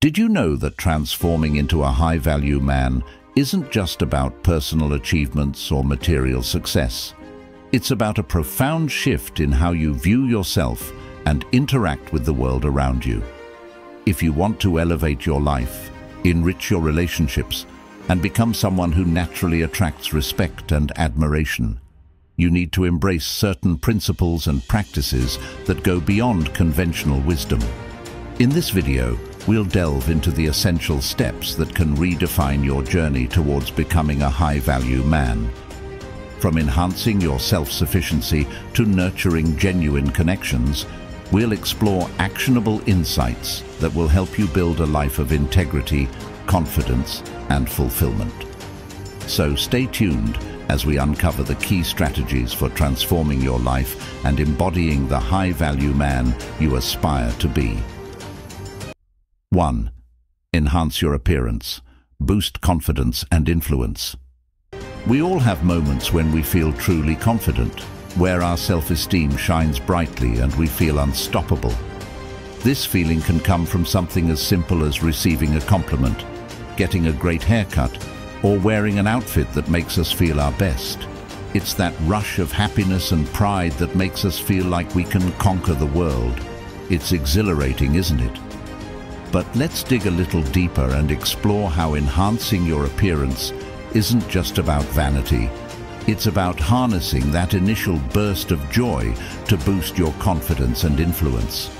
Did you know that transforming into a high-value man isn't just about personal achievements or material success? It's about a profound shift in how you view yourself and interact with the world around you. If you want to elevate your life, enrich your relationships, and become someone who naturally attracts respect and admiration, you need to embrace certain principles and practices that go beyond conventional wisdom. In this video, we'll delve into the essential steps that can redefine your journey towards becoming a high-value man. From enhancing your self-sufficiency to nurturing genuine connections, we'll explore actionable insights that will help you build a life of integrity, confidence, and fulfillment. So stay tuned as we uncover the key strategies for transforming your life and embodying the high-value man you aspire to be. 1. Enhance your appearance, boost confidence and influence. We all have moments when we feel truly confident, where our self-esteem shines brightly and we feel unstoppable. This feeling can come from something as simple as receiving a compliment, getting a great haircut, or wearing an outfit that makes us feel our best. It's that rush of happiness and pride that makes us feel like we can conquer the world. It's exhilarating, isn't it? But let's dig a little deeper and explore how enhancing your appearance isn't just about vanity. It's about harnessing that initial burst of joy to boost your confidence and influence.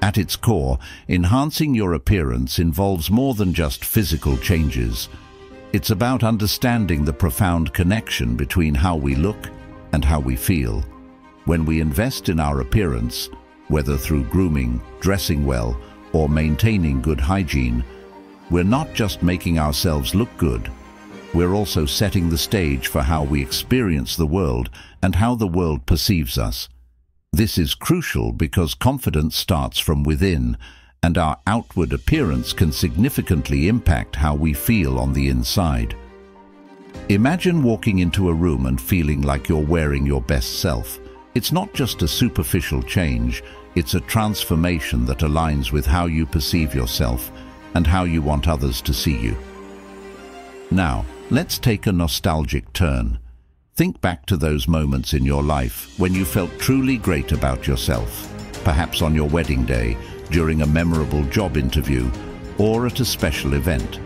At its core, enhancing your appearance involves more than just physical changes. It's about understanding the profound connection between how we look and how we feel. When we invest in our appearance, whether through grooming, dressing well, or maintaining good hygiene, we're not just making ourselves look good, we're also setting the stage for how we experience the world and how the world perceives us. This is crucial because confidence starts from within, and our outward appearance can significantly impact how we feel on the inside. Imagine walking into a room and feeling like you're wearing your best self. It's not just a superficial change, it's a transformation that aligns with how you perceive yourself and how you want others to see you. Now, let's take a nostalgic turn. Think back to those moments in your life when you felt truly great about yourself, perhaps on your wedding day, during a memorable job interview, or at a special event.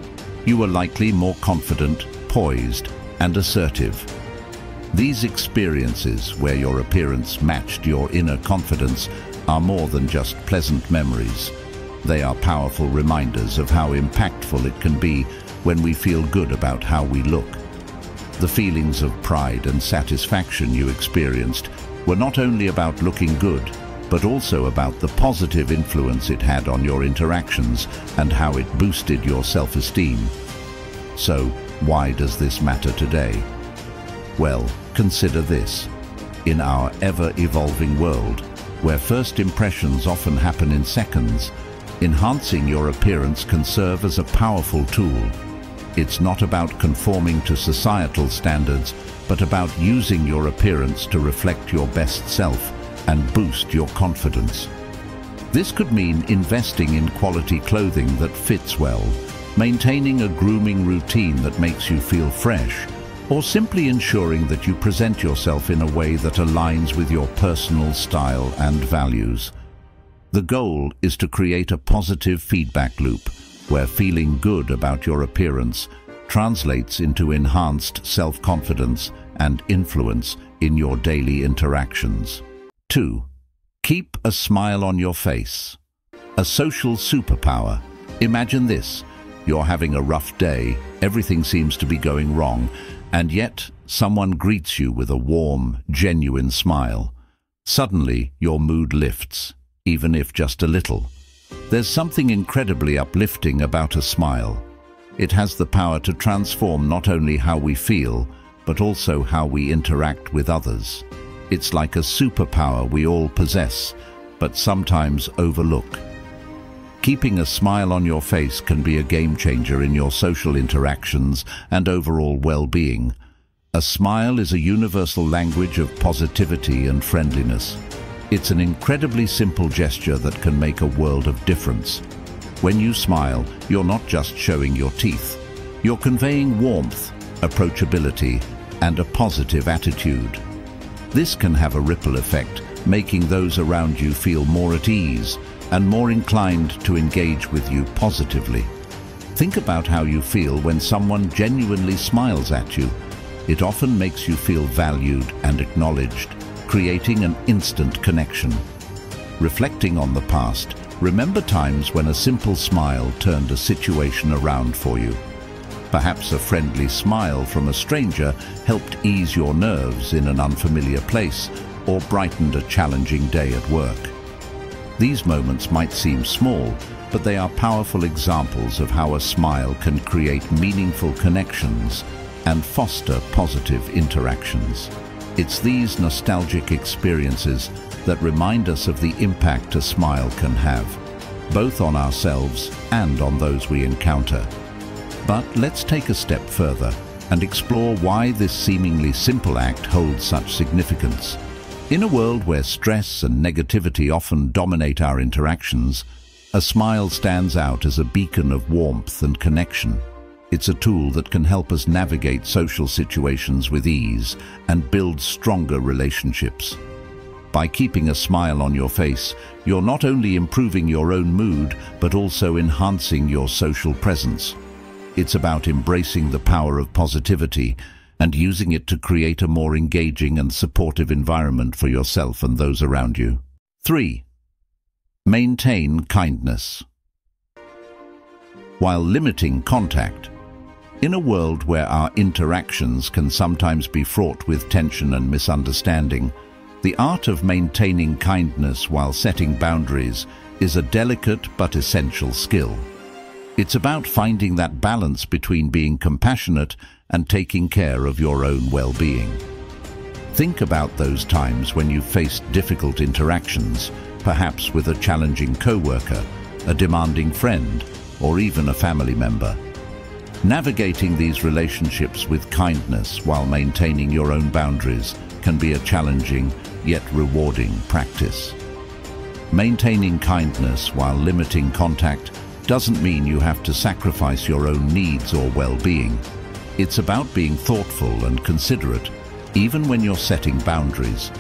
You were likely more confident, poised, and assertive. These experiences, where your appearance matched your inner confidence, are more than just pleasant memories. They are powerful reminders of how impactful it can be when we feel good about how we look. The feelings of pride and satisfaction you experienced were not only about looking good, but also about the positive influence it had on your interactions and how it boosted your self-esteem. So, why does this matter today? Well, consider this. In our ever-evolving world, where first impressions often happen in seconds, enhancing your appearance can serve as a powerful tool. It's not about conforming to societal standards, but about using your appearance to reflect your best self and boost your confidence. This could mean investing in quality clothing that fits well, maintaining a grooming routine that makes you feel fresh, or simply ensuring that you present yourself in a way that aligns with your personal style and values. The goal is to create a positive feedback loop, where feeling good about your appearance translates into enhanced self-confidence and influence in your daily interactions. 2. Keep a smile on your face. A social superpower. Imagine this. You're having a rough day, everything seems to be going wrong, and yet someone greets you with a warm, genuine smile. Suddenly, your mood lifts, even if just a little. There's something incredibly uplifting about a smile. It has the power to transform not only how we feel, but also how we interact with others. It's like a superpower we all possess, but sometimes overlook. Keeping a smile on your face can be a game changer in your social interactions and overall well-being. A smile is a universal language of positivity and friendliness. It's an incredibly simple gesture that can make a world of difference. When you smile, you're not just showing your teeth. You're conveying warmth, approachability, and a positive attitude. This can have a ripple effect, making those around you feel more at ease and more inclined to engage with you positively. Think about how you feel when someone genuinely smiles at you. It often makes you feel valued and acknowledged, creating an instant connection. Reflecting on the past, remember times when a simple smile turned a situation around for you. Perhaps a friendly smile from a stranger helped ease your nerves in an unfamiliar place or brightened a challenging day at work. These moments might seem small, but they are powerful examples of how a smile can create meaningful connections and foster positive interactions. It's these nostalgic experiences that remind us of the impact a smile can have, both on ourselves and on those we encounter. But let's take a step further and explore why this seemingly simple act holds such significance. In a world where stress and negativity often dominate our interactions, a smile stands out as a beacon of warmth and connection. It's a tool that can help us navigate social situations with ease and build stronger relationships. By keeping a smile on your face, you're not only improving your own mood, but also enhancing your social presence. It's about embracing the power of positivity and using it to create a more engaging and supportive environment for yourself and those around you. 3. Maintain kindness. While limiting contact, in a world where our interactions can sometimes be fraught with tension and misunderstanding, the art of maintaining kindness while setting boundaries is a delicate but essential skill. It's about finding that balance between being compassionate and taking care of your own well-being. Think about those times when you faced difficult interactions, perhaps with a challenging co-worker, a demanding friend, or even a family member. Navigating these relationships with kindness while maintaining your own boundaries can be a challenging yet rewarding practice. Maintaining kindness while limiting contact doesn't mean you have to sacrifice your own needs or well-being. It's about being thoughtful and considerate, even when you're setting boundaries.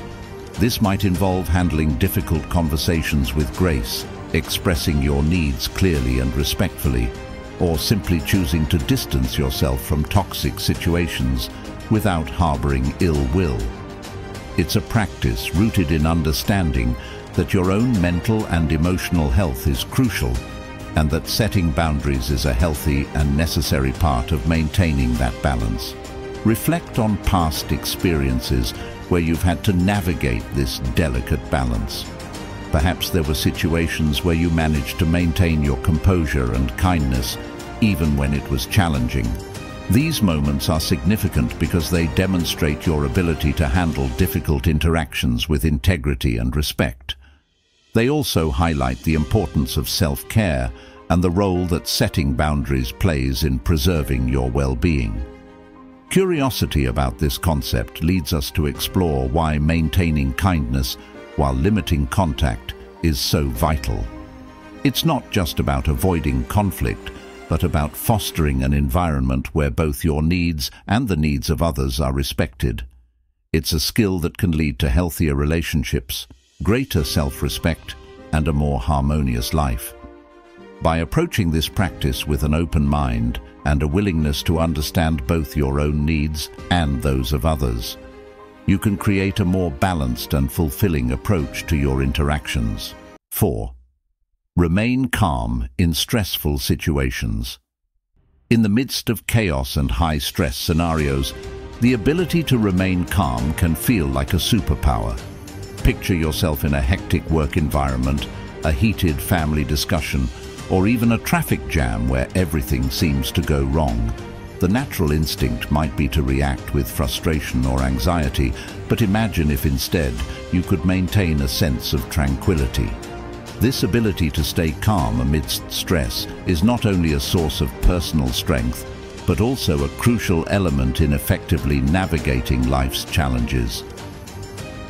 This might involve handling difficult conversations with grace, expressing your needs clearly and respectfully, or simply choosing to distance yourself from toxic situations without harboring ill will. It's a practice rooted in understanding that your own mental and emotional health is crucial, and that setting boundaries is a healthy and necessary part of maintaining that balance. Reflect on past experiences where you've had to navigate this delicate balance. Perhaps there were situations where you managed to maintain your composure and kindness, even when it was challenging. These moments are significant because they demonstrate your ability to handle difficult interactions with integrity and respect. They also highlight the importance of self-care and the role that setting boundaries plays in preserving your well-being. Curiosity about this concept leads us to explore why maintaining kindness while limiting contact is so vital. It's not just about avoiding conflict, but about fostering an environment where both your needs and the needs of others are respected. It's a skill that can lead to healthier relationships, greater self-respect, and a more harmonious life. By approaching this practice with an open mind and a willingness to understand both your own needs and those of others, you can create a more balanced and fulfilling approach to your interactions. 4. Remain calm in stressful situations. In the midst of chaos and high-stress scenarios, the ability to remain calm can feel like a superpower. Picture yourself in a hectic work environment, a heated family discussion, or even a traffic jam where everything seems to go wrong. The natural instinct might be to react with frustration or anxiety, but imagine if instead you could maintain a sense of tranquility. This ability to stay calm amidst stress is not only a source of personal strength, but also a crucial element in effectively navigating life's challenges.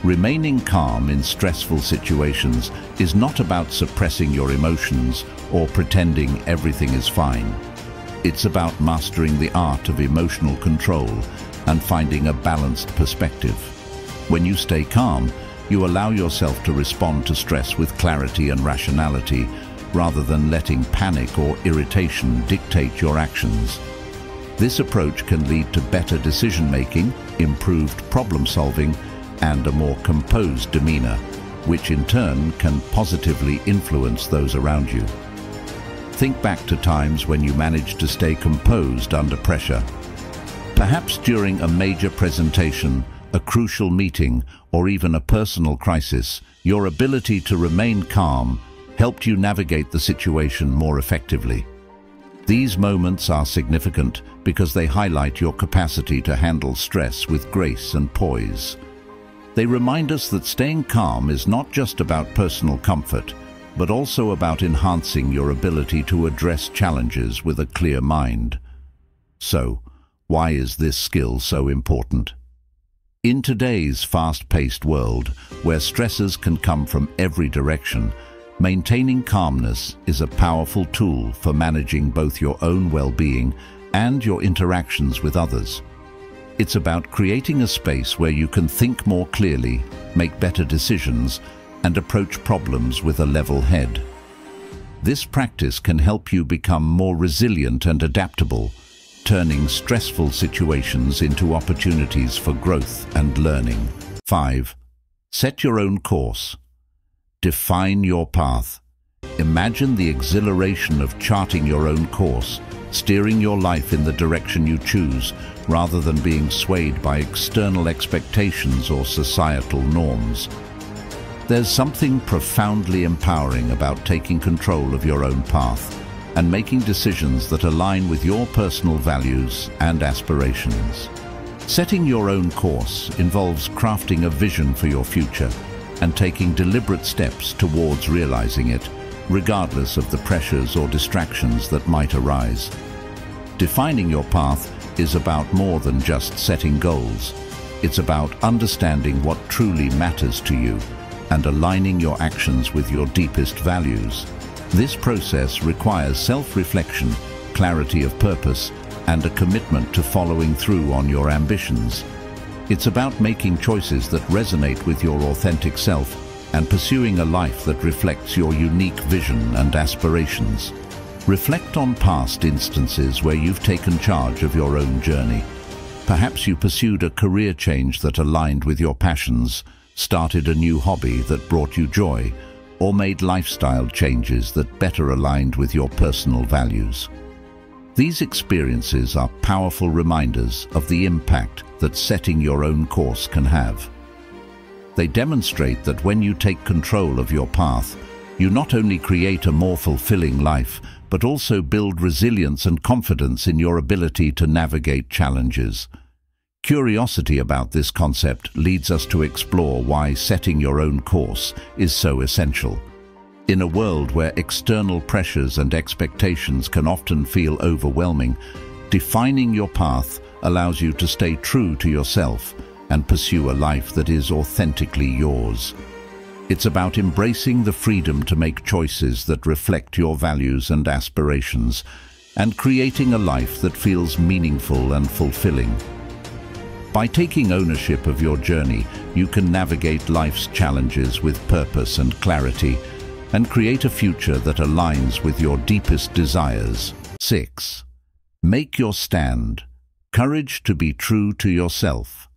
Remaining calm in stressful situations is not about suppressing your emotions or pretending everything is fine. It's about mastering the art of emotional control and finding a balanced perspective. When you stay calm, you allow yourself to respond to stress with clarity and rationality, rather than letting panic or irritation dictate your actions. This approach can lead to better decision-making, improved problem-solving, and a more composed demeanor, which in turn can positively influence those around you. Think back to times when you managed to stay composed under pressure. Perhaps during a major presentation, a crucial meeting, or even a personal crisis, your ability to remain calm helped you navigate the situation more effectively. These moments are significant because they highlight your capacity to handle stress with grace and poise. They remind us that staying calm is not just about personal comfort, but also about enhancing your ability to address challenges with a clear mind. So, why is this skill so important? In today's fast-paced world, where stresses can come from every direction, maintaining calmness is a powerful tool for managing both your own well-being and your interactions with others. It's about creating a space where you can think more clearly, make better decisions, and approach problems with a level head. This practice can help you become more resilient and adaptable, turning stressful situations into opportunities for growth and learning. 5. Set your own course. Define your path. Imagine the exhilaration of charting your own course, steering your life in the direction you choose, rather than being swayed by external expectations or societal norms. There's something profoundly empowering about taking control of your own path and making decisions that align with your personal values and aspirations. Setting your own course involves crafting a vision for your future and taking deliberate steps towards realizing it, regardless of the pressures or distractions that might arise. Defining your path is about more than just setting goals. It's about understanding what truly matters to you and aligning your actions with your deepest values. This process requires self-reflection, clarity of purpose, and a commitment to following through on your ambitions. It's about making choices that resonate with your authentic self and pursuing a life that reflects your unique vision and aspirations. Reflect on past instances where you've taken charge of your own journey. Perhaps you pursued a career change that aligned with your passions, started a new hobby that brought you joy, or made lifestyle changes that better aligned with your personal values. These experiences are powerful reminders of the impact that setting your own course can have. They demonstrate that when you take control of your path, you not only create a more fulfilling life, but also build resilience and confidence in your ability to navigate challenges. Curiosity about this concept leads us to explore why setting your own course is so essential. In a world where external pressures and expectations can often feel overwhelming, defining your path allows you to stay true to yourself and pursue a life that is authentically yours. It's about embracing the freedom to make choices that reflect your values and aspirations, and creating a life that feels meaningful and fulfilling. By taking ownership of your journey, you can navigate life's challenges with purpose and clarity, and create a future that aligns with your deepest desires. 6. Make your stand. Courage to be true to yourself.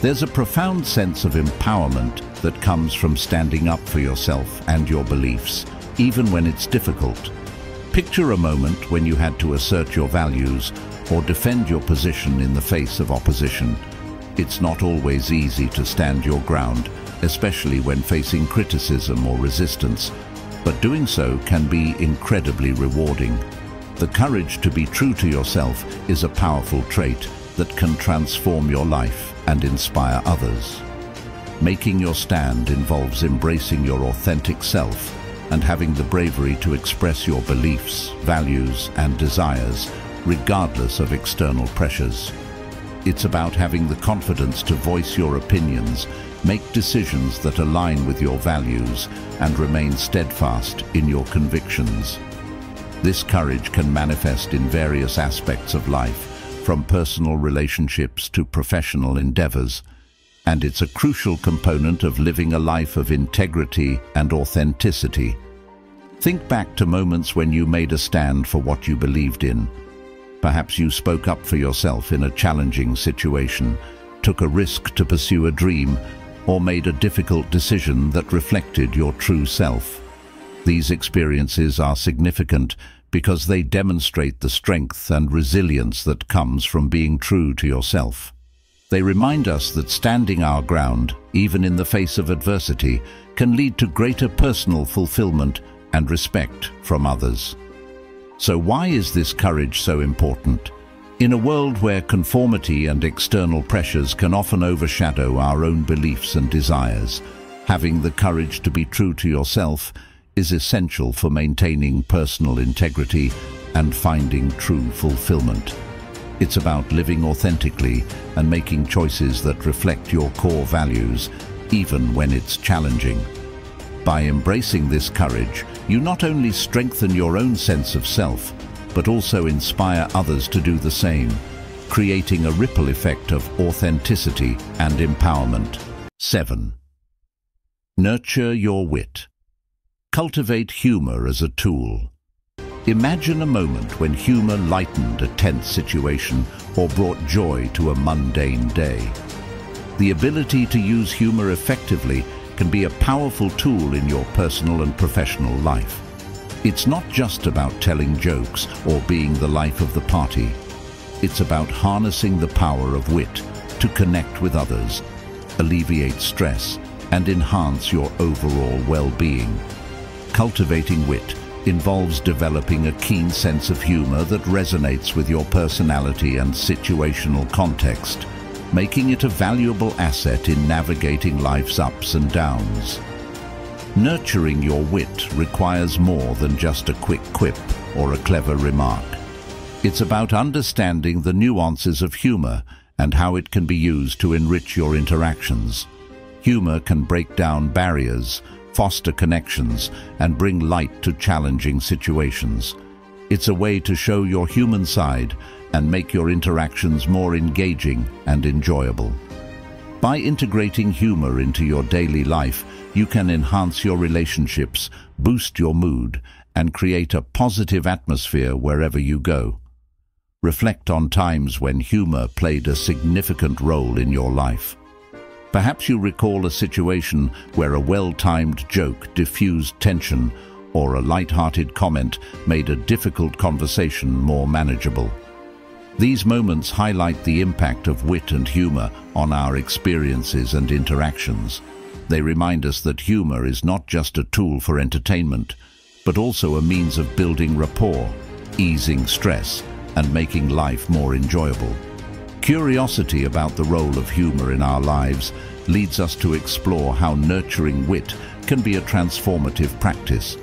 There's a profound sense of empowerment that comes from standing up for yourself and your beliefs, even when it's difficult. Picture a moment when you had to assert your values or defend your position in the face of opposition. It's not always easy to stand your ground, especially when facing criticism or resistance, but doing so can be incredibly rewarding. The courage to be true to yourself is a powerful trait that can transform your life and inspire others. Making your stand involves embracing your authentic self and having the bravery to express your beliefs, values, and desires, regardless of external pressures. It's about having the confidence to voice your opinions Make decisions that align with your values and remain steadfast in your convictions. This courage can manifest in various aspects of life, from personal relationships to professional endeavors, and it's a crucial component of living a life of integrity and authenticity. Think back to moments when you made a stand for what you believed in. Perhaps you spoke up for yourself in a challenging situation, took a risk to pursue a dream, or made a difficult decision that reflected your true self. These experiences are significant because they demonstrate the strength and resilience that comes from being true to yourself. They remind us that standing our ground, even in the face of adversity, can lead to greater personal fulfillment and respect from others. So why is this courage so important? In a world where conformity and external pressures can often overshadow our own beliefs and desires, having the courage to be true to yourself is essential for maintaining personal integrity and finding true fulfillment. It's about living authentically and making choices that reflect your core values, even when it's challenging. By embracing this courage, you not only strengthen your own sense of self, but also inspire others to do the same, creating a ripple effect of authenticity and empowerment. 7. Nurture your wit. Cultivate humor as a tool. Imagine a moment when humor lightened a tense situation or brought joy to a mundane day. The ability to use humor effectively can be a powerful tool in your personal and professional life. It's not just about telling jokes or being the life of the party. It's about harnessing the power of wit to connect with others, alleviate stress, and enhance your overall well-being. Cultivating wit involves developing a keen sense of humor that resonates with your personality and situational context, making it a valuable asset in navigating life's ups and downs. Nurturing your wit requires more than just a quick quip or a clever remark. It's about understanding the nuances of humor and how it can be used to enrich your interactions. Humor can break down barriers, foster connections, and bring light to challenging situations. It's a way to show your human side and make your interactions more engaging and enjoyable. By integrating humor into your daily life, you can enhance your relationships, boost your mood, and create a positive atmosphere wherever you go. Reflect on times when humor played a significant role in your life. Perhaps you recall a situation where a well-timed joke diffused tension or a light-hearted comment made a difficult conversation more manageable. These moments highlight the impact of wit and humor on our experiences and interactions. They remind us that humor is not just a tool for entertainment, but also a means of building rapport, easing stress, and making life more enjoyable. Curiosity about the role of humor in our lives leads us to explore how nurturing wit can be a transformative practice.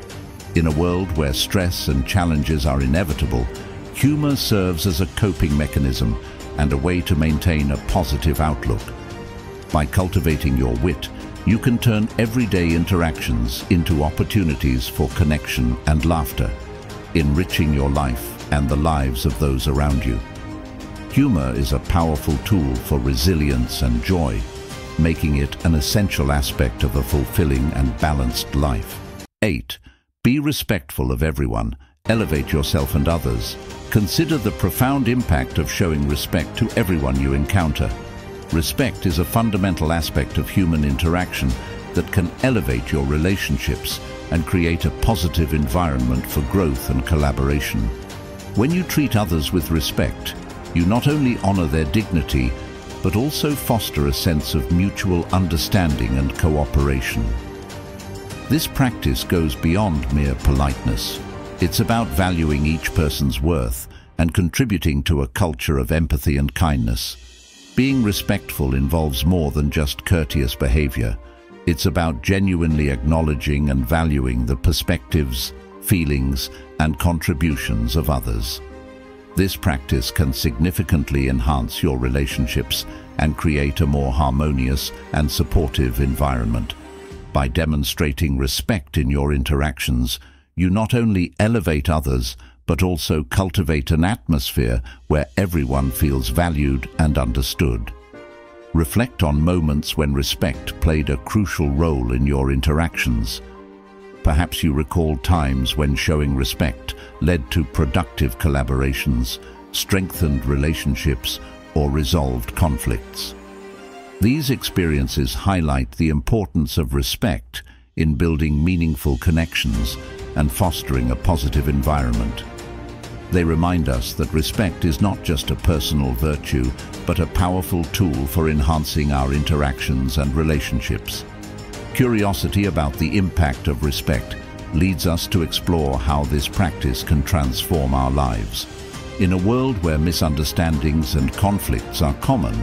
In a world where stress and challenges are inevitable, humor serves as a coping mechanism and a way to maintain a positive outlook. By cultivating your wit, you can turn everyday interactions into opportunities for connection and laughter, enriching your life and the lives of those around you. Humor is a powerful tool for resilience and joy, making it an essential aspect of a fulfilling and balanced life. 8. Be respectful of everyone. Elevate yourself and others. Consider the profound impact of showing respect to everyone you encounter. Respect is a fundamental aspect of human interaction that can elevate your relationships and create a positive environment for growth and collaboration. When you treat others with respect, you not only honor their dignity, but also foster a sense of mutual understanding and cooperation. This practice goes beyond mere politeness. It's about valuing each person's worth and contributing to a culture of empathy and kindness. Being respectful involves more than just courteous behavior. It's about genuinely acknowledging and valuing the perspectives, feelings, and contributions of others. This practice can significantly enhance your relationships and create a more harmonious and supportive environment. By demonstrating respect in your interactions, you not only elevate others, but also cultivate an atmosphere where everyone feels valued and understood. Reflect on moments when respect played a crucial role in your interactions. Perhaps you recall times when showing respect led to productive collaborations, strengthened relationships, or resolved conflicts. These experiences highlight the importance of respect in building meaningful connections and fostering a positive environment. They remind us that respect is not just a personal virtue, but a powerful tool for enhancing our interactions and relationships. Curiosity about the impact of respect leads us to explore how this practice can transform our lives. In a world where misunderstandings and conflicts are common,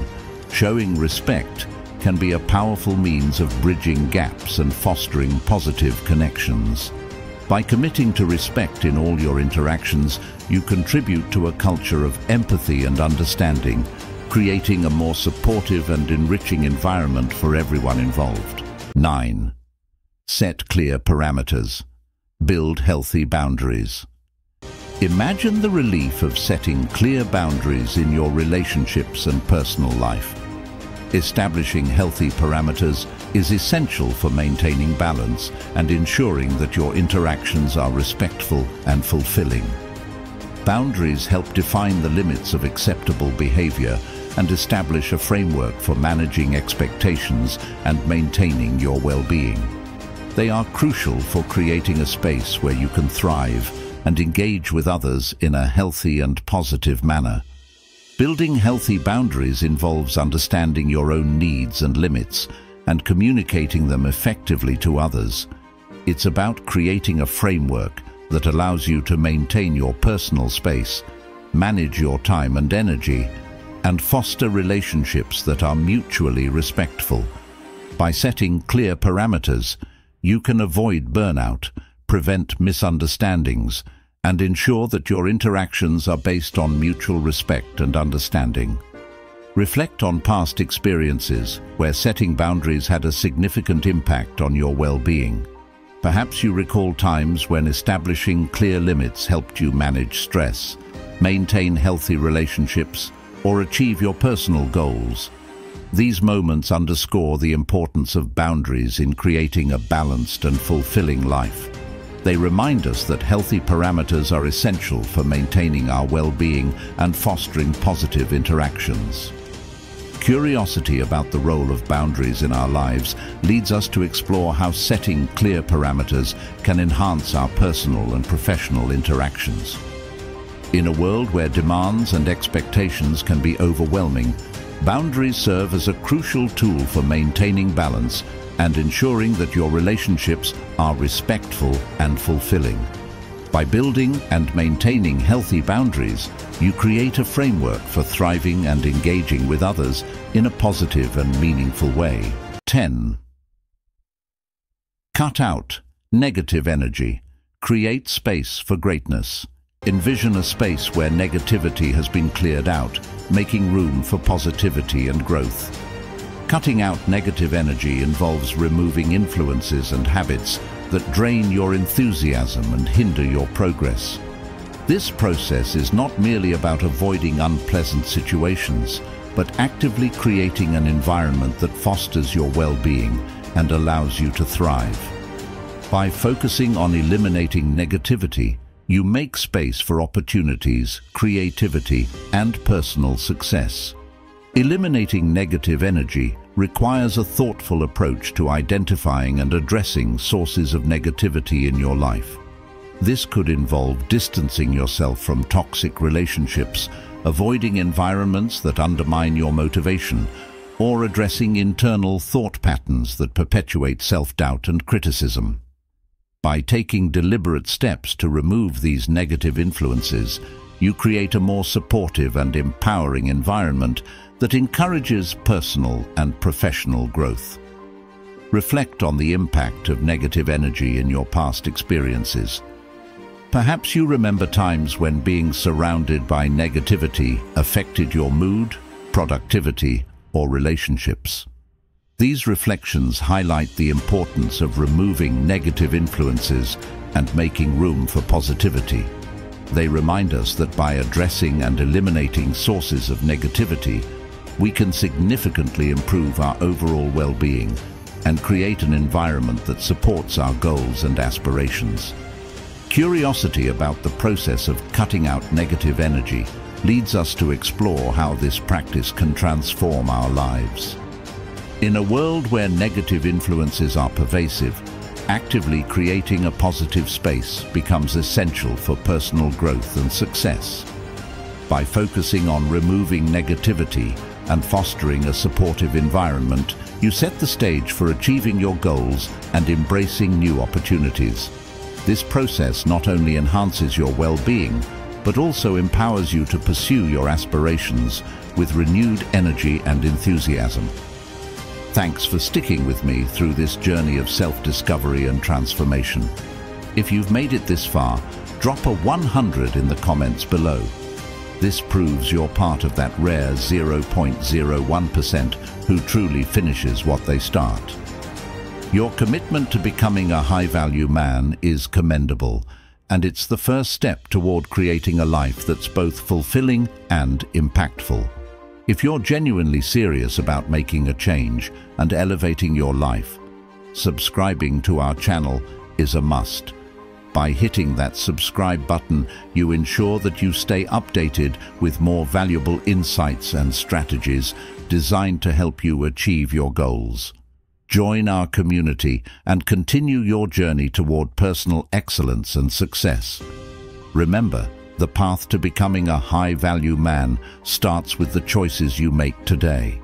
showing respect can be a powerful means of bridging gaps and fostering positive connections. By committing to respect in all your interactions, you contribute to a culture of empathy and understanding, creating a more supportive and enriching environment for everyone involved. 9. Set clear parameters. Build healthy boundaries. Imagine the relief of setting clear boundaries in your relationships and personal life. Establishing healthy parameters is essential for maintaining balance and ensuring that your interactions are respectful and fulfilling. Boundaries help define the limits of acceptable behavior and establish a framework for managing expectations and maintaining your well-being. They are crucial for creating a space where you can thrive and engage with others in a healthy and positive manner. Building healthy boundaries involves understanding your own needs and limits and communicating them effectively to others. It's about creating a framework that allows you to maintain your personal space, manage your time and energy, and foster relationships that are mutually respectful. By setting clear parameters, you can avoid burnout, prevent misunderstandings, and ensure that your interactions are based on mutual respect and understanding. Reflect on past experiences where setting boundaries had a significant impact on your well-being. Perhaps you recall times when establishing clear limits helped you manage stress, maintain healthy relationships, or achieve your personal goals. These moments underscore the importance of boundaries in creating a balanced and fulfilling life. They remind us that healthy parameters are essential for maintaining our well-being and fostering positive interactions. Curiosity about the role of boundaries in our lives leads us to explore how setting clear parameters can enhance our personal and professional interactions. In a world where demands and expectations can be overwhelming, boundaries serve as a crucial tool for maintaining balance and ensuring that your relationships are respectful and fulfilling. By building and maintaining healthy boundaries, you create a framework for thriving and engaging with others in a positive and meaningful way. 10. Cut out negative energy. Create space for greatness. Envision a space where negativity has been cleared out, making room for positivity and growth. Cutting out negative energy involves removing influences and habits that drain your enthusiasm and hinder your progress. This process is not merely about avoiding unpleasant situations, but actively creating an environment that fosters your well-being and allows you to thrive. By focusing on eliminating negativity, you make space for opportunities, creativity, and personal success. Eliminating negative energy requires a thoughtful approach to identifying and addressing sources of negativity in your life. This could involve distancing yourself from toxic relationships, avoiding environments that undermine your motivation, or addressing internal thought patterns that perpetuate self-doubt and criticism. By taking deliberate steps to remove these negative influences, you create a more supportive and empowering environment that encourages personal and professional growth. Reflect on the impact of negative energy in your past experiences. Perhaps you remember times when being surrounded by negativity affected your mood, productivity, or relationships. These reflections highlight the importance of removing negative influences and making room for positivity. They remind us that by addressing and eliminating sources of negativity, we can significantly improve our overall well-being and create an environment that supports our goals and aspirations. Curiosity about the process of cutting out negative energy leads us to explore how this practice can transform our lives. In a world where negative influences are pervasive, actively creating a positive space becomes essential for personal growth and success. By focusing on removing negativity and fostering a supportive environment, you set the stage for achieving your goals and embracing new opportunities. This process not only enhances your well-being, but also empowers you to pursue your aspirations with renewed energy and enthusiasm. Thanks for sticking with me through this journey of self-discovery and transformation. If you've made it this far, drop a 100 in the comments below. This proves you're part of that rare 0.01% who truly finishes what they start. Your commitment to becoming a high-value man is commendable, and it's the first step toward creating a life that's both fulfilling and impactful. If you're genuinely serious about making a change and elevating your life, subscribing to our channel is a must. By hitting that subscribe button, you ensure that you stay updated with more valuable insights and strategies designed to help you achieve your goals. Join our community and continue your journey toward personal excellence and success. Remember, the path to becoming a high-value man starts with the choices you make today.